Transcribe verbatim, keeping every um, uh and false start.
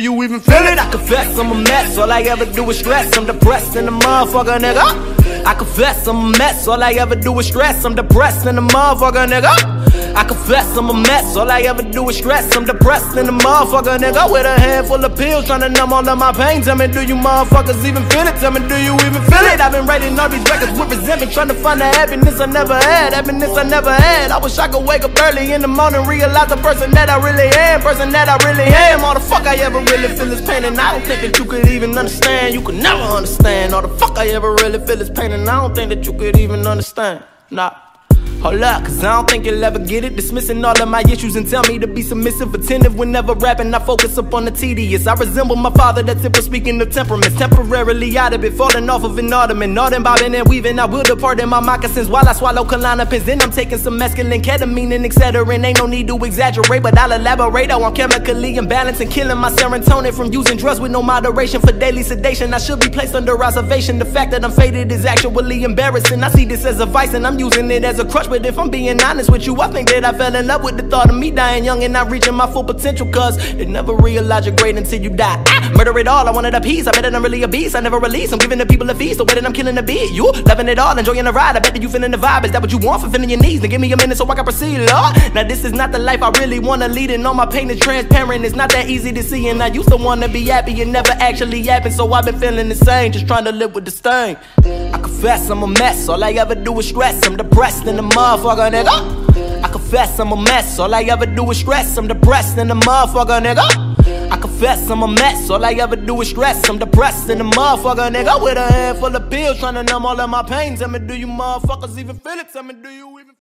You even feel it? I confess I'm a mess, all I ever do is stress. I'm depressed in the motherfucker, nigga. I confess I'm a mess, all I ever do is stress. I'm depressed in the motherfucker, nigga. I confess I'm a mess, all I ever do is stress. I'm depressed in the motherfucker, nigga. With a handful of pills trying to numb all of my pain. Tell me, do you motherfuckers even feel it? Tell me, do you even feel it? I've been writing all these records with resentment, trying to find the happiness I never had, happiness I never had. I wish I could wake up early in the morning, realize the person that I really am, person that I really am. All the fuck I ever really feel this pain, and I don't think that you could even understand. You could never understand. All the fuck I ever really feel this pain, and I don't think that you could even understand. Nah. Hold up, cause I don't think you'll ever get it. Dismissing all of my issues and tell me to be submissive, attentive whenever rapping. I focus upon the tedious. I resemble my father, that's it for speaking of temperaments. Temporarily out of it, falling off of an ottoman. All them bobbing and weaving, I will depart in my moccasins while I swallow Kalana pins. Then I'm taking some masculine ketamine and et cetera. And ain't no need to exaggerate, but I'll elaborate. Oh, I'm chemically imbalanced and killing my serotonin from using drugs with no moderation for daily sedation. I should be placed under observation. The fact that I'm faded is actually embarrassing. I see this as a vice and I'm using it as a crush. But if I'm being honest with you, I think that I fell in love with the thought of me dying young and not reaching my full potential. Cause they never realize you're great until you die. ah, Murder it all, I wanted a piece. I bet that I'm really a beast, I never release. I'm giving the people a feast, the way that I'm killing the beat. You loving it all, enjoying the ride. I bet that you feeling the vibe. Is that what you want? Fulfilling your needs. Then give me a minute so I can proceed, Lord. Now this is not the life I really wanna lead, and all my pain is transparent. It's not that easy to see, and I used to wanna be happy. It never actually happened, so I've been feeling the same, just trying to live with this thing. I confess I'm a mess, all I ever do is stress. I'm depressed in the motherfucker, nigga. I confess I'm a mess, all I ever do is stress. I'm depressed in the motherfucker, nigga. I confess I'm a mess, all I ever do is stress. I'm depressed in the motherfucker, nigga. With a handful of pills trying to numb all of my pain. Tell me, do you motherfuckers even feel it? Tell me, do you even